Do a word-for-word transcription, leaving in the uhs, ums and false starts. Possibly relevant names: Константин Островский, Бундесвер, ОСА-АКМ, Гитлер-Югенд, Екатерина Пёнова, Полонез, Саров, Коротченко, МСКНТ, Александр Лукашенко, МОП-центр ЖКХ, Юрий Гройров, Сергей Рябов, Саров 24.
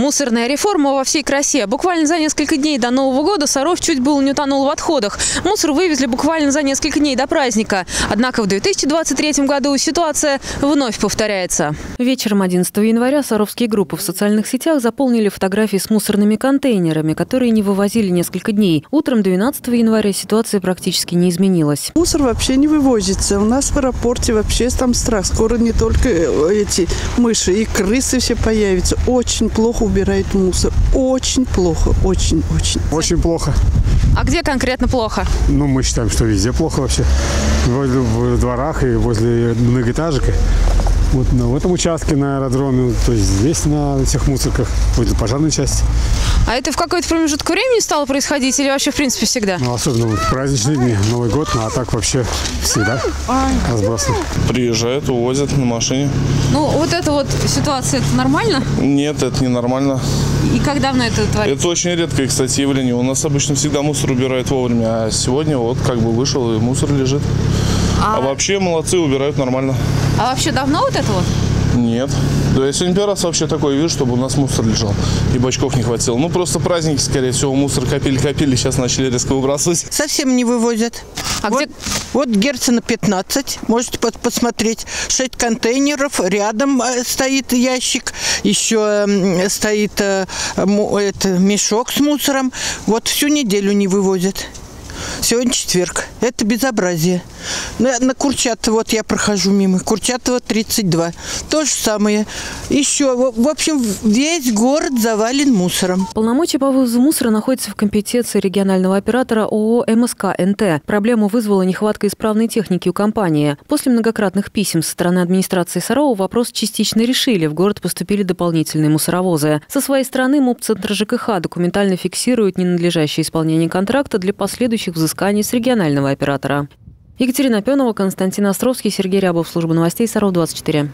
Мусорная реформа во всей красе. Буквально за несколько дней до Нового года Саров чуть было не утонул в отходах. Мусор вывезли буквально за несколько дней до праздника. Однако в две тысячи двадцать третьем году ситуация вновь повторяется. Вечером одиннадцатого января саровские группы в социальных сетях заполнили фотографии с мусорными контейнерами, которые не вывозили несколько дней. Утром двенадцатого января ситуация практически не изменилась. Мусор вообще не вывозится. У нас в аэропорте вообще там страх. Скоро не только эти мыши, и крысы все появятся. Очень плохо убирает мусор. Очень плохо. Очень-очень. Очень плохо. А где конкретно плохо? Ну, мы считаем, что везде плохо вообще. В дворах и возле многоэтажек. Вот на этом участке на аэродроме, то есть здесь на всех мусорках, возле пожарной части. А это в какой-то промежуток времени стало происходить или вообще в принципе всегда? Ну, особенно вот в праздничные дни, Новый год, ну, а так вообще всегда разбросано. Приезжают, увозят на машине. Ну вот эта вот ситуация, это нормально? Нет, это не нормально. И как давно это творится? Это очень редкое, кстати, явление. У нас обычно всегда мусор убирают вовремя, а сегодня вот как бы вышел и мусор лежит. А, а вообще молодцы, убирают нормально. А вообще давно вот это вот? Нет. Да я сегодня первый раз вообще такое вижу, чтобы у нас мусор лежал. И бачков не хватило. Ну просто праздники, скорее всего, мусор копили-копили, сейчас начали резко выбрасывать. Совсем не вывозят. А вот, где... вот Герцена пятнадцать, можете посмотреть. шесть контейнеров, рядом стоит ящик, еще стоит мешок с мусором. Вот всю неделю не вывозят. Сегодня четверг. Это безобразие. На, на Курчатова, вот я прохожу мимо, Курчатова тридцать два. То же самое. Еще, в, в общем, весь город завален мусором. Полномочия по вывозу мусора находятся в компетенции регионального оператора ООО «МСКНТ». Проблему вызвала нехватка исправной техники у компании. После многократных писем со стороны администрации Сарова вопрос частично решили. В город поступили дополнительные мусоровозы. Со своей стороны МОП-центр ЖКХ документально фиксирует ненадлежащее исполнение контракта для последующих взысканий с регионального оператора. Екатерина Пёнова, Константин Островский, Сергей Рябов, служба новостей Саров двадцать четыре.